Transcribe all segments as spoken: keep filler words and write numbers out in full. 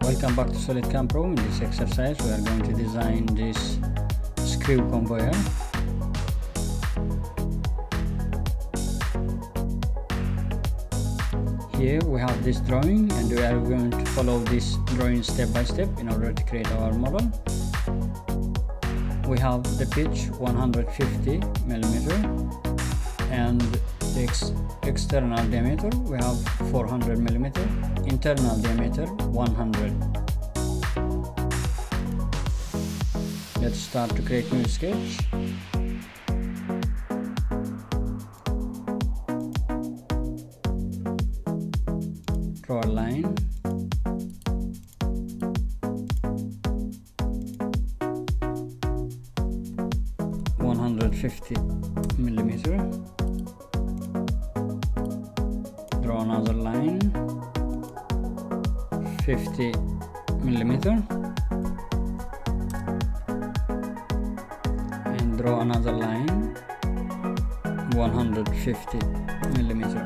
Welcome back to Solid Cam Pro. In this exercise we are going to design this screw conveyor. Here we have this drawing and we are going to follow this drawing step by step in order to create our model. We have the pitch one hundred fifty millimeter and the ex external diameter we have four hundred millimeter, internal diameter one hundred. Let's start to create new sketch. Draw a line. one hundred fifty millimeter. Draw another line, fifty millimeter, and draw another line, one hundred fifty millimeter.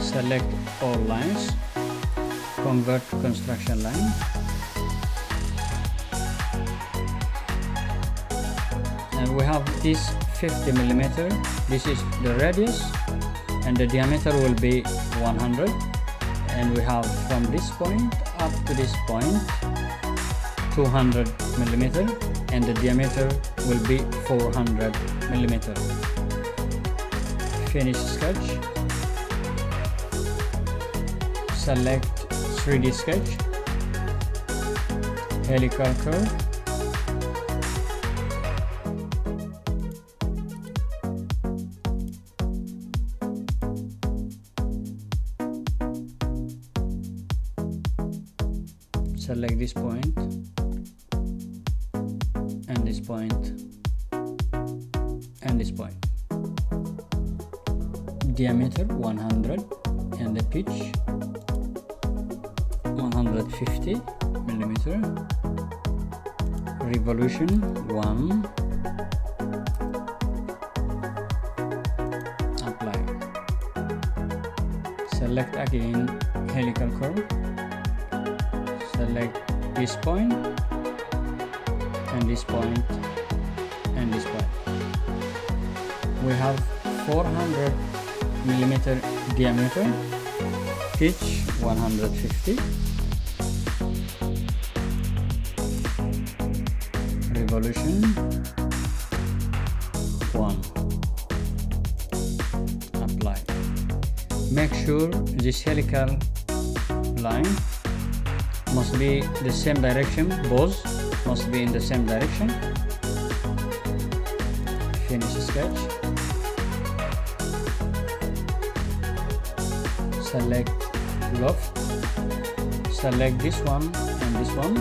Select all lines, convert to construction line. And we have this fifty millimeter, this is the radius and the diameter will be one hundred, and we have from this point up to this point two hundred millimeter and the diameter will be four hundred millimeter. Finish sketch. Select three D sketch, helical curve, select this point and this point and this point, diameter one hundred and the pitch one hundred fifty millimeter, revolution one, apply. Select again helical curve, select this point and this point and this point. We have four hundred millimeter diameter, pitch one hundred fifty, revolution one, apply. Make sure this helical line must be the same direction, both must be in the same direction. Finish sketch. Select left, select this one and this one.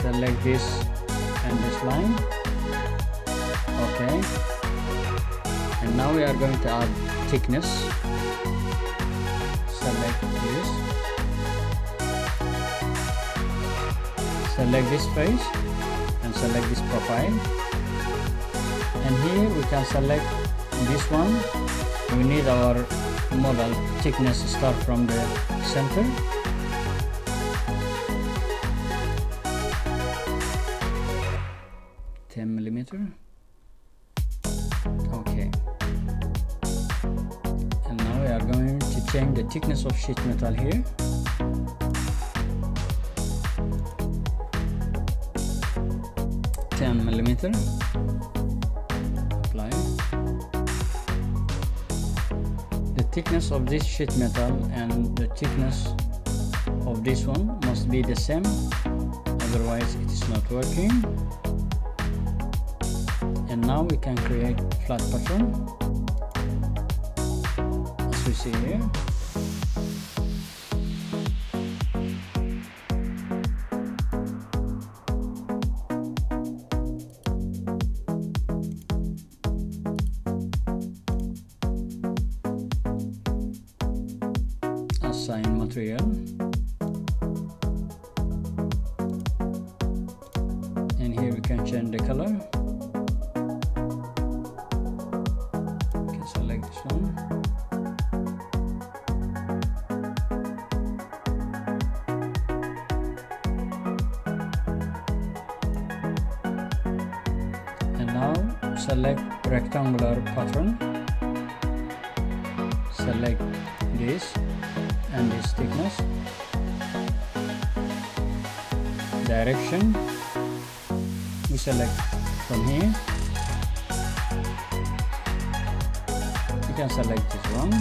Select this and this line. Okay. And now we are going to add thickness. Select this. Select this face and select this profile. And here we can select this one. We need our model thickness to start from the center. ten millimeter. Okay, and now we are going to change the thickness of sheet metal here. ten millimeter, apply. The thickness of this sheet metal and the thickness of this one must be the same, otherwise it is not working. And now we can create flat pattern as we see here. Assign material. change the color. Okay, select this one. And now select rectangular pattern. Select this and this thickness. Direction, we select from here. You can select this one,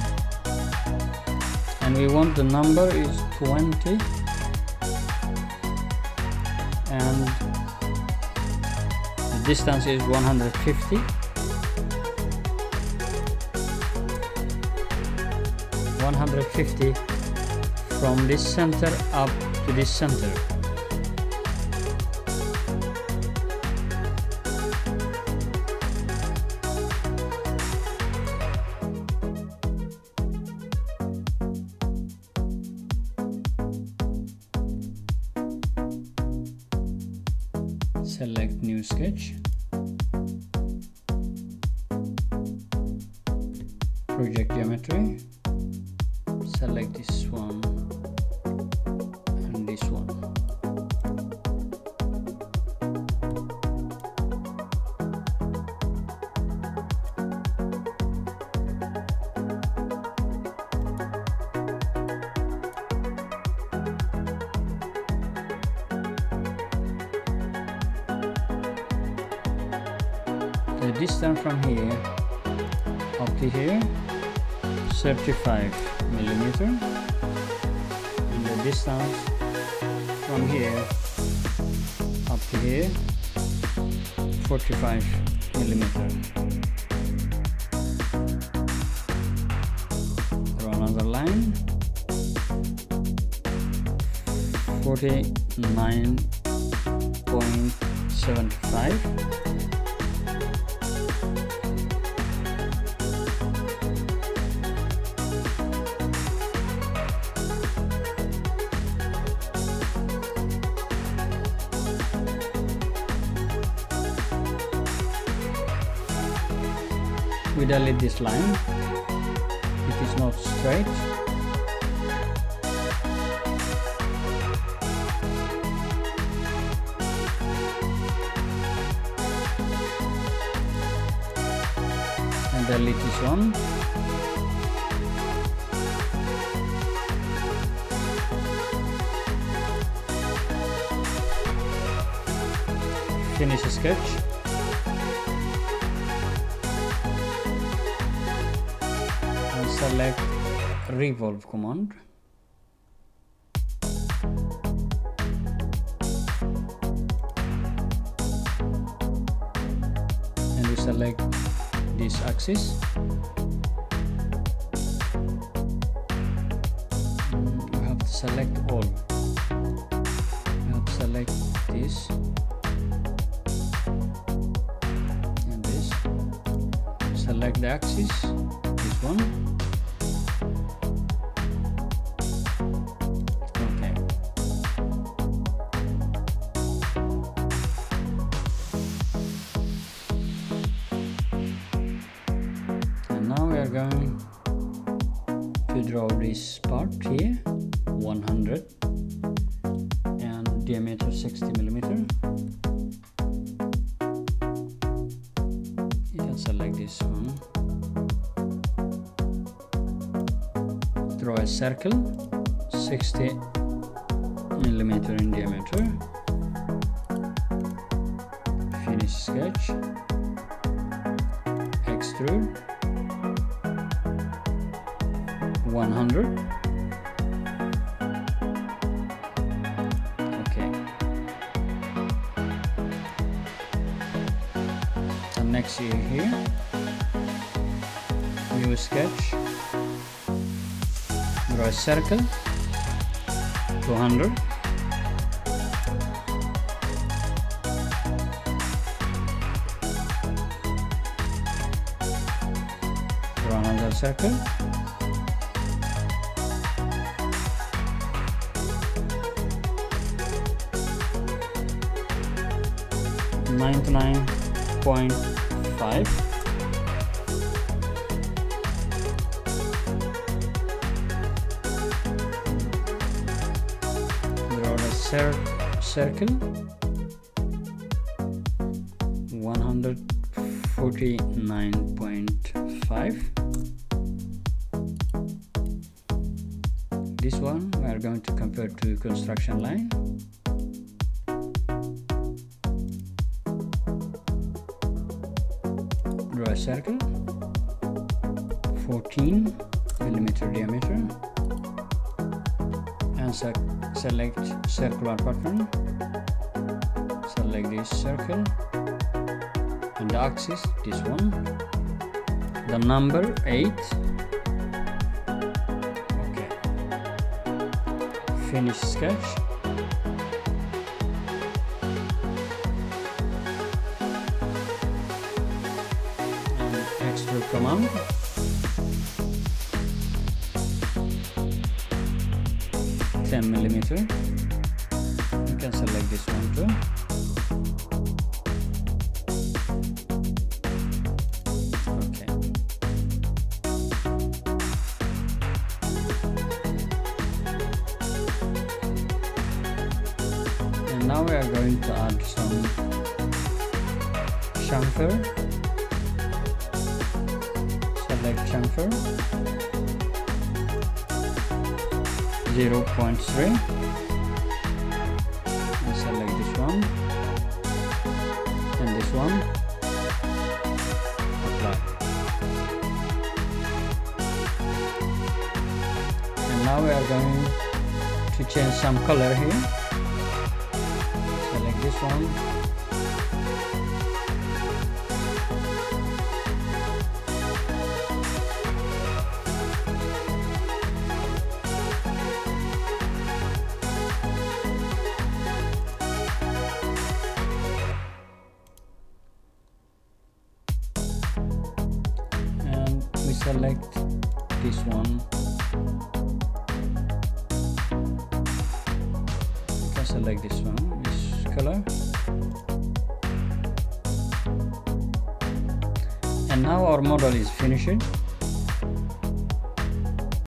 and we want the number is twenty, and the distance is one hundred fifty. one hundred fifty from this center up to this center. Select new sketch. Project geometry. Select this one and this one. The distance from here up to here, thirty-five millimeter, and the distance from here up to here, forty-five millimeter. Draw another line, forty-nine point seven five. We delete this line, it is not straight. And delete this one. Finish the sketch. Select revolve command. And we select this axis. You have to select all. You have to select this and this. Select the axis, this one. Going to draw this part here, one hundred, and diameter sixty millimeter. You can select this one. Draw a circle, sixty millimeter in diameter. Finish sketch. Extrude. one hundred. Okay. And next year here, new sketch, draw a circle, two hundred, draw another circle. ninety-nine point five. Circle one forty-nine point five. This one we are going to compare to construction line. Draw a circle, fourteen millimeter diameter, and circle. Select circular pattern, select this circle and the axis, this one, the number eight. Okay, finish sketch. And extrude command. ten millimeter. You can select this one too. Okay. And now we are going to add some chamfer. Select chamfer. zero point three, and select this one and this one, apply. And now we are going to change some color here. Select this one, select this one, you can select this one, this color. And now our model is finished.